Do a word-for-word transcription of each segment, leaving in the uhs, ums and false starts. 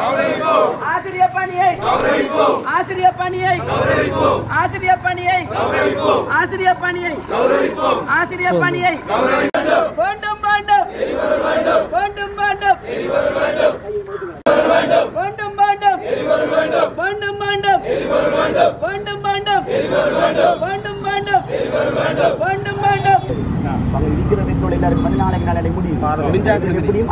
கௌரவிப்போம். ஆசிரியர் பணியை கௌரவிப்போம். ஆசிரியர் பணியை கௌரவிப்போம். ஆசிரியர் பணியை கௌரவிப்போம். ஆசிரியர் பணியை கௌரவிப்போம். ஆசிரியர் பணியை கௌரவிப்போம். வேண்டும் வேண்டும் வேண்டும் வேண்டும் வேண்டும் வேண்டும் வேண்டும் வேண்டும் வேண்டும் வேண்டும் வேண்டும் வேண்டும் வேண்டும் வேண்டும் வேண்டும் வேண்டும்.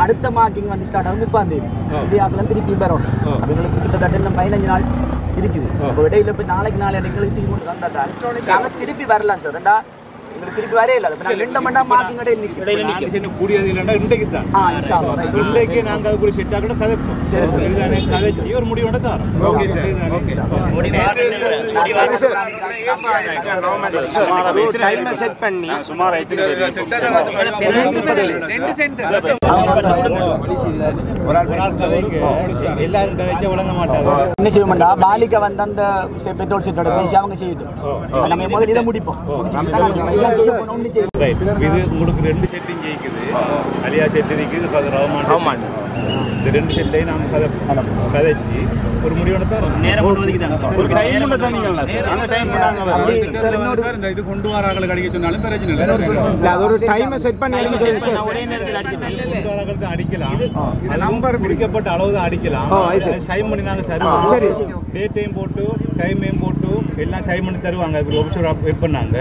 அடுத்த மார்க்கிங் வந்து ஸ்டார்ட் ஆகும் முப்பாம் தேதி இந்தியாவுக்குலாம் திருப்பி வரும். அவங்களுக்கு கிட்டத்தட்ட இன்னும் பதினஞ்சு நாள் இருக்குது. அப்போ இடையில இப்போ நாளைக்கு நாலு இடங்களுக்கு திரும்பி வந்தால் திருப்பி வரலாம் சார். ரெண்டா திருப்பி வரையில ரெண்டு மணி நேரம் மார்க்கிங் இடையில கூடியது இல்லைன்னா இன்றைக்கு தான் இன்றைக்கு நாங்கள் அதுக்குள்ள செட் ஆகணும். கதை ஒரு முடிவோட தரோம் செட் பண்ணி சுமார் எல்லாரும் கதைக்க விளங்க மாட்டாங்க. என்ன செய்வோம்டா பாலிக்க வந்து அந்த பெட்ரோல் செட்டோட பேசி அவங்க செய்யட்டும். நம்ம முதல்ல இதை முடிப்போம். இது உங்களுக்கு ரெண்டு செட்டிங் ஜெயிக்குது. அலியா செட்டு இருக்குது, ரஹ்மான் ரஹ்மான் இந்த ரெண்டு செட்லையும் நாம் கதை கதைச்சி ஒரு முடிவோட தான் இது கொண்டு வராங்களுக்கு அடிக்க சொன்னாலும் பிரச்சனை இல்லை. அது ஒரு டைமை செட் பண்ணி அடிக்கலாம். அடிக்கலாம் நம்பர் பிடிக்கப்பட்ட அளவு தான் அடிக்கலாம். சைன் பண்ணி நாங்கள் தருவோம். சரி டேட்டையும் போட்டு டைமையும் போட்டு எல்லாம் சைன் பண்ணி தருவாங்க. வெயிட் பண்ணாங்க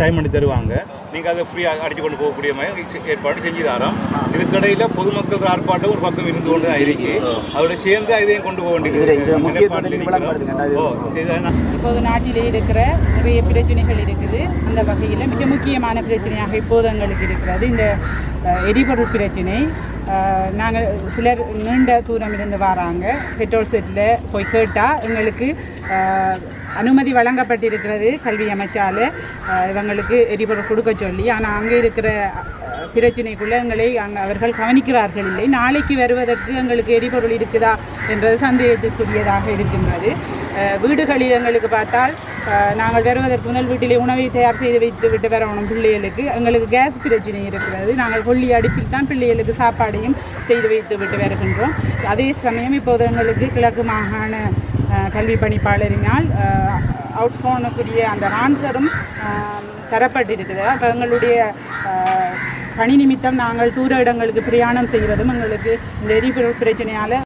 சைன் பண்ணி தருவாங்க. நீங்கள் அதை ஃப்ரீயாக அடித்து கொண்டு போகக்கூடிய மாதிரி ஏற்பாடு செஞ்சு தரோம். இதுக்கடையில் பொதுமக்கள் ஆர்ப்பாட்டம் ஒரு பக்கம் இருந்து கொண்டு தான் இருக்கு. அதோட சேர்ந்து இதையும் கொண்டு போக வேண்டியது. இப்போது நாட்டிலே இருக்கிற நிறைய பிரச்சனைகள் இருக்குது. அந்த வகையில் மிக முக்கியமான பிரச்சனையாக இப்போது எங்களுக்கு இருக்கிறது இந்த எரிபொருள் பிரச்சனை. நாங்கள் சிலர் நீண்ட தூரம் இருந்து வராங்க. பெட்ரோல் செட்டில் போய் கேட்டால் எங்களுக்கு அனுமதி வழங்கப்பட்டிருக்கிறது கல்வி அமைச்சால் இவங்களுக்கு எரிபொருள் கொடுக்க சொல்லி. ஆனால் அங்கே இருக்கிற பிரச்சினைக்குள்ளே எங்களை அங்கே அவர்கள் கவனிக்கிறார்கள் இல்லை. நாளைக்கு வருவதற்கு எங்களுக்கு எரிபொருள் இருக்குதா என்றது சந்தேகத்துக்குரியதாக இருக்கின்றது. வீடுகளில் எங்களுக்கு பார்த்தால் நாங்கள் வருவதற்கு முதல் வீட்டிலே உணவை தயார் செய்து வைத்து விட்டு வரணும். பிள்ளைகளுக்கு எங்களுக்கு கேஸ் பிரச்சனை இருக்கிறது. நாங்கள் கொல்லி அடுப்பில் தான் பிள்ளைகளுக்கு சாப்பாடையும் செய்து வைத்து விட்டு வருகின்றோம். அதே சமயம் இப்போது எங்களுக்கு கிழக்கு மாகாண கல்வி பணிப்பாளரினால் அவுட் சோனுக்குரிய அந்த ஆன்சரும் தரப்பட்டிருக்கிறது. அப்போ எங்களுடைய பணி நிமித்தம் நாங்கள் தூர இடங்களுக்கு பிரயாணம் செய்வதும் எங்களுக்கு இந்த எரிபொருள் பிரச்சனையால்